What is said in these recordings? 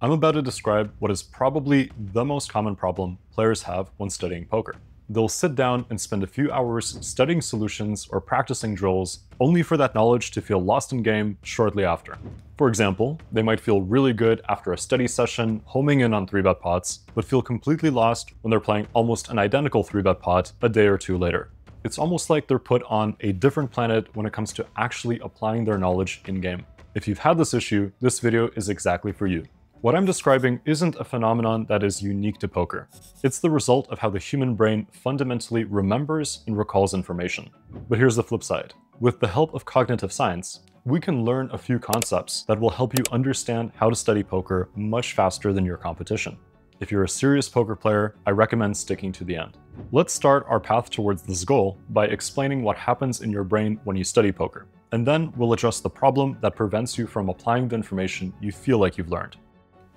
I'm about to describe what is probably the most common problem players have when studying poker. They'll sit down and spend a few hours studying solutions or practicing drills, only for that knowledge to feel lost in game shortly after. For example, they might feel really good after a study session homing in on 3-bet pots, but feel completely lost when they're playing almost an identical 3-bet pot a day or two later. It's almost like they're put on a different planet when it comes to actually applying their knowledge in game. If you've had this issue, this video is exactly for you. What I'm describing isn't a phenomenon that is unique to poker. It's the result of how the human brain fundamentally remembers and recalls information. But here's the flip side. With the help of cognitive science, we can learn a few concepts that will help you understand how to study poker much faster than your competition. If you're a serious poker player, I recommend sticking to the end. Let's start our path towards this goal by explaining what happens in your brain when you study poker. And then we'll address the problem that prevents you from applying the information you feel like you've learned.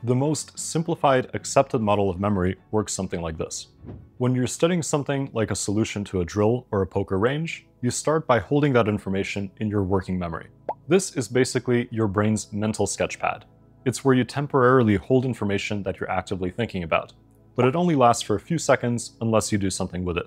The most simplified accepted model of memory works something like this. When you're studying something like a solution to a drill or a poker range, you start by holding that information in your working memory. This is basically your brain's mental sketchpad. It's where you temporarily hold information that you're actively thinking about, but it only lasts for a few seconds unless you do something with it.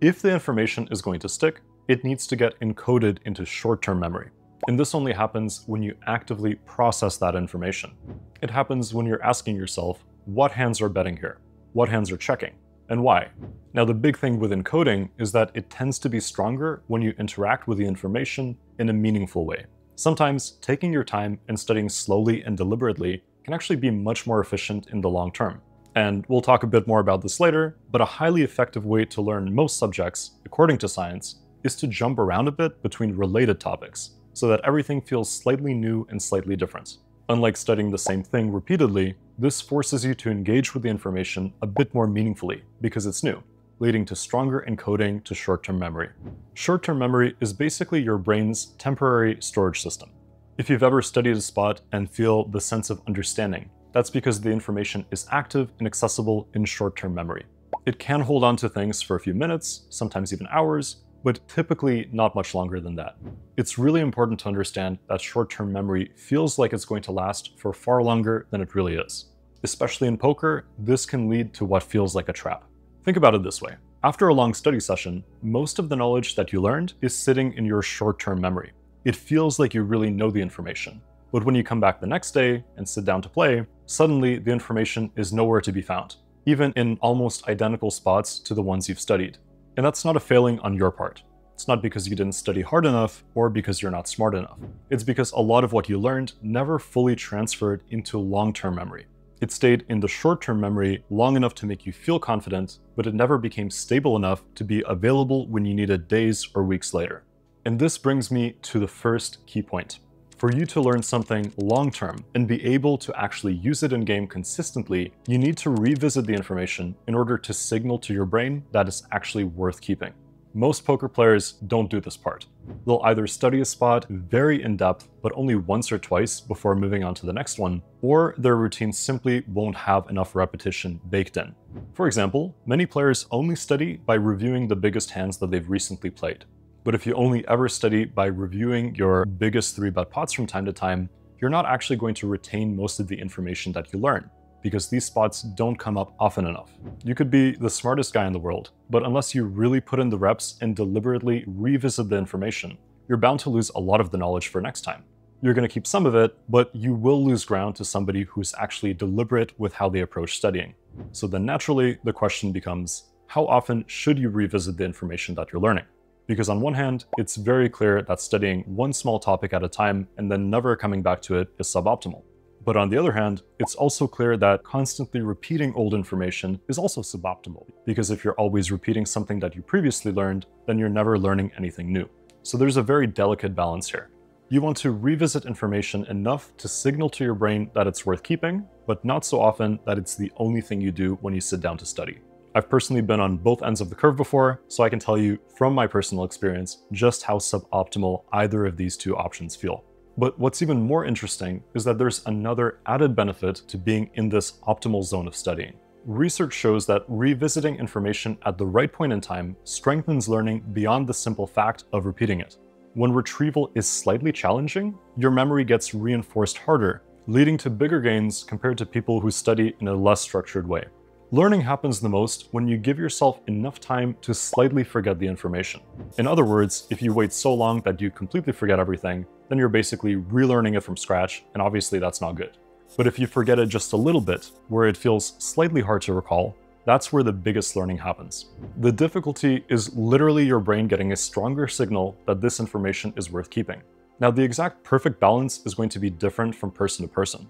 If the information is going to stick, it needs to get encoded into short-term memory. And this only happens when you actively process that information. It happens when you're asking yourself, what hands are betting here? What hands are checking? And why? Now, the big thing with encoding is that it tends to be stronger when you interact with the information in a meaningful way. Sometimes taking your time and studying slowly and deliberately can actually be much more efficient in the long term. And we'll talk a bit more about this later, but a highly effective way to learn most subjects, according to science, is to jump around a bit between related topics, so that everything feels slightly new and slightly different. Unlike studying the same thing repeatedly, this forces you to engage with the information a bit more meaningfully because it's new, leading to stronger encoding to short-term memory. Short-term memory is basically your brain's temporary storage system. If you've ever studied a spot and feel the sense of understanding, that's because the information is active and accessible in short-term memory. It can hold on to things for a few minutes, sometimes even hours, but typically not much longer than that. It's really important to understand that short-term memory feels like it's going to last for far longer than it really is. Especially in poker, this can lead to what feels like a trap. Think about it this way. After a long study session, most of the knowledge that you learned is sitting in your short-term memory. It feels like you really know the information, but when you come back the next day and sit down to play, suddenly the information is nowhere to be found, even in almost identical spots to the ones you've studied. And that's not a failing on your part. It's not because you didn't study hard enough or because you're not smart enough. It's because a lot of what you learned never fully transferred into long-term memory. It stayed in the short-term memory long enough to make you feel confident, but it never became stable enough to be available when you needed days or weeks later. And this brings me to the first key point. For you to learn something long-term and be able to actually use it in-game consistently, you need to revisit the information in order to signal to your brain that it's actually worth keeping. Most poker players don't do this part. They'll either study a spot very in-depth, but only once or twice before moving on to the next one, or their routine simply won't have enough repetition baked in. For example, many players only study by reviewing the biggest hands that they've recently played. But if you only ever study by reviewing your biggest 3-bet pots from time to time, you're not actually going to retain most of the information that you learn, because these spots don't come up often enough. You could be the smartest guy in the world, but unless you really put in the reps and deliberately revisit the information, you're bound to lose a lot of the knowledge for next time. You're going to keep some of it, but you will lose ground to somebody who's actually deliberate with how they approach studying. So then naturally, the question becomes, how often should you revisit the information that you're learning? Because on one hand, it's very clear that studying one small topic at a time and then never coming back to it is suboptimal. But on the other hand, it's also clear that constantly repeating old information is also suboptimal, because if you're always repeating something that you previously learned, then you're never learning anything new. So there's a very delicate balance here. You want to revisit information enough to signal to your brain that it's worth keeping, but not so often that it's the only thing you do when you sit down to study. I've personally been on both ends of the curve before, so I can tell you from my personal experience just how suboptimal either of these two options feel. But what's even more interesting is that there's another added benefit to being in this optimal zone of studying. Research shows that revisiting information at the right point in time strengthens learning beyond the simple fact of repeating it. When retrieval is slightly challenging, your memory gets reinforced harder, leading to bigger gains compared to people who study in a less structured way. Learning happens the most when you give yourself enough time to slightly forget the information. In other words, if you wait so long that you completely forget everything, then you're basically relearning it from scratch, and obviously that's not good. But if you forget it just a little bit, where it feels slightly hard to recall, that's where the biggest learning happens. The difficulty is literally your brain getting a stronger signal that this information is worth keeping. Now, the exact perfect balance is going to be different from person to person.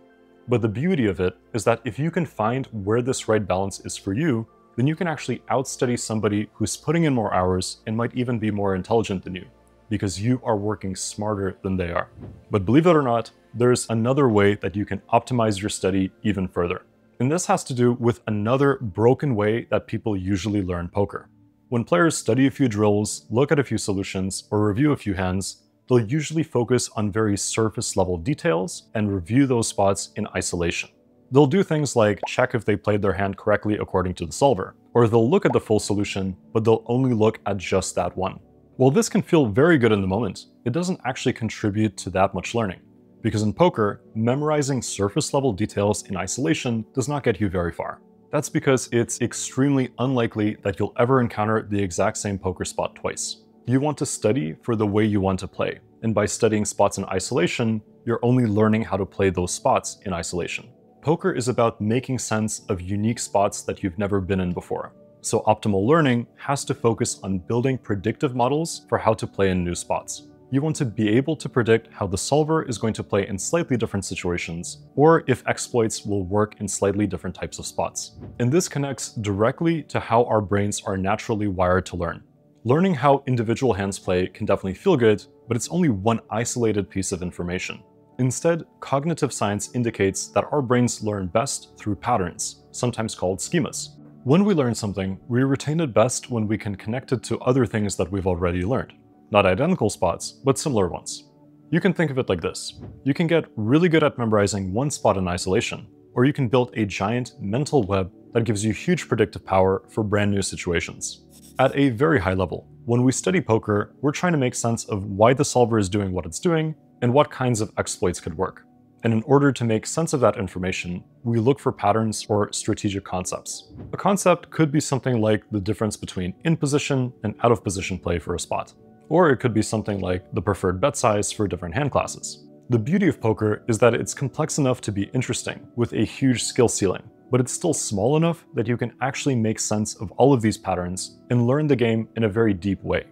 But the beauty of it is that if you can find where this right balance is for you, then you can actually outstudy somebody who's putting in more hours and might even be more intelligent than you, because you are working smarter than they are. But believe it or not, there's another way that you can optimize your study even further. And this has to do with another broken way that people usually learn poker. When players study a few drills, look at a few solutions, or review a few hands, they'll usually focus on very surface-level details and review those spots in isolation. They'll do things like check if they played their hand correctly according to the solver, or they'll look at the full solution, but they'll only look at just that one. While this can feel very good in the moment, it doesn't actually contribute to that much learning, because in poker, memorizing surface-level details in isolation does not get you very far. That's because it's extremely unlikely that you'll ever encounter the exact same poker spot twice. You want to study for the way you want to play, and by studying spots in isolation, you're only learning how to play those spots in isolation. Poker is about making sense of unique spots that you've never been in before, so optimal learning has to focus on building predictive models for how to play in new spots. You want to be able to predict how the solver is going to play in slightly different situations, or if exploits will work in slightly different types of spots. And this connects directly to how our brains are naturally wired to learn. Learning how individual hands play can definitely feel good, but it's only one isolated piece of information. Instead, cognitive science indicates that our brains learn best through patterns, sometimes called schemas. When we learn something, we retain it best when we can connect it to other things that we've already learned. Not identical spots, but similar ones. You can think of it like this. You can get really good at memorizing one spot in isolation, or you can build a giant mental web that gives you huge predictive power for brand new situations. At a very high level, when we study poker, we're trying to make sense of why the solver is doing what it's doing and what kinds of exploits could work. And in order to make sense of that information, we look for patterns or strategic concepts. A concept could be something like the difference between in-position and out-of-position play for a spot. Or it could be something like the preferred bet size for different hand classes. The beauty of poker is that it's complex enough to be interesting, with a huge skill ceiling, but it's still small enough that you can actually make sense of all of these patterns and learn the game in a very deep way.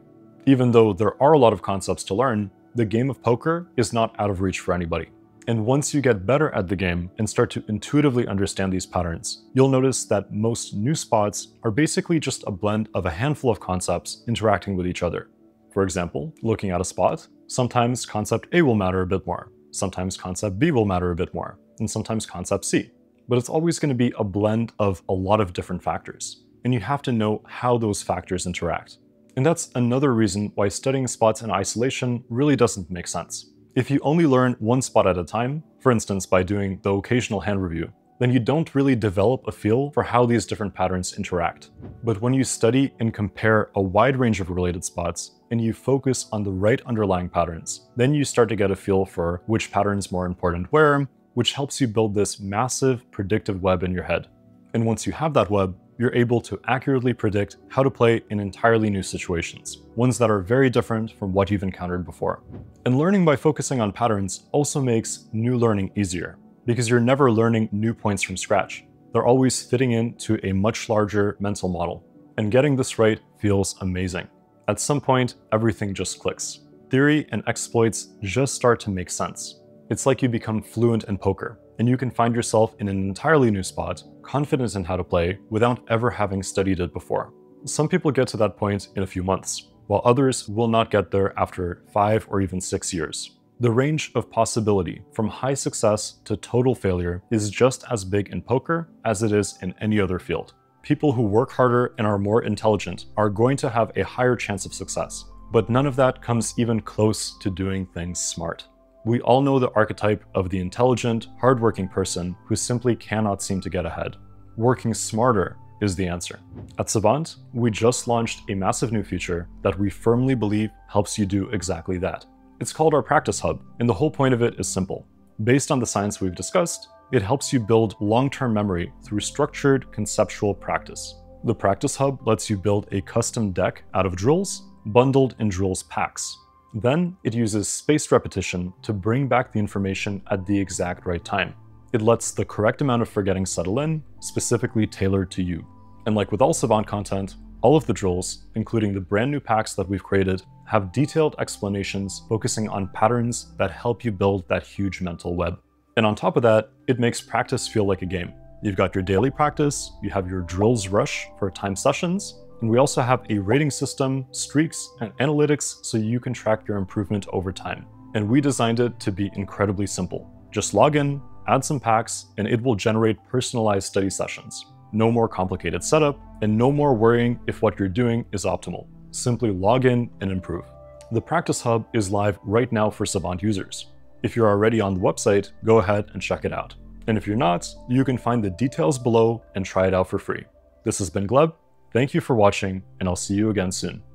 Even though there are a lot of concepts to learn, the game of poker is not out of reach for anybody. And once you get better at the game and start to intuitively understand these patterns, you'll notice that most new spots are basically just a blend of a handful of concepts interacting with each other. For example, looking at a spot, sometimes concept A will matter a bit more, sometimes concept B will matter a bit more, and sometimes concept C. But it's always going to be a blend of a lot of different factors, and you have to know how those factors interact. And that's another reason why studying spots in isolation really doesn't make sense. If you only learn one spot at a time, for instance by doing the occasional hand review, then you don't really develop a feel for how these different patterns interact. But when you study and compare a wide range of related spots, and you focus on the right underlying patterns, then you start to get a feel for which pattern's more important where, which helps you build this massive predictive web in your head. And once you have that web, you're able to accurately predict how to play in entirely new situations, ones that are very different from what you've encountered before. And learning by focusing on patterns also makes new learning easier, because you're never learning new points from scratch. They're always fitting into a much larger mental model. And getting this right feels amazing. At some point, everything just clicks. Theory and exploits just start to make sense. It's like you become fluent in poker, and you can find yourself in an entirely new spot, confident in how to play without ever having studied it before. Some people get to that point in a few months, while others will not get there after 5 or even 6 years. The range of possibility from high success to total failure is just as big in poker as it is in any other field. People who work harder and are more intelligent are going to have a higher chance of success, but none of that comes even close to doing things smart. We all know the archetype of the intelligent, hardworking person who simply cannot seem to get ahead. Working smarter is the answer. At Savant, we just launched a massive new feature that we firmly believe helps you do exactly that. It's called our Practice Hub, and the whole point of it is simple. Based on the science we've discussed, it helps you build long-term memory through structured conceptual practice. The Practice Hub lets you build a custom deck out of drills, bundled in drills packs. Then it uses spaced repetition to bring back the information at the exact right time. It lets the correct amount of forgetting settle in, specifically tailored to you. And like with all Savant content, all of the drills, including the brand new packs that we've created, have detailed explanations focusing on patterns that help you build that huge mental web. And on top of that, it makes practice feel like a game. You've got your daily practice, you have your drills rush for timed sessions, and we also have a rating system, streaks, and analytics so you can track your improvement over time. And we designed it to be incredibly simple. Just log in, add some packs, and it will generate personalized study sessions. No more complicated setup, and no more worrying if what you're doing is optimal. Simply log in and improve. The Practice Hub is live right now for Savant users. If you're already on the website, go ahead and check it out. And if you're not, you can find the details below and try it out for free. This has been Gleb. Thank you for watching, and I'll see you again soon.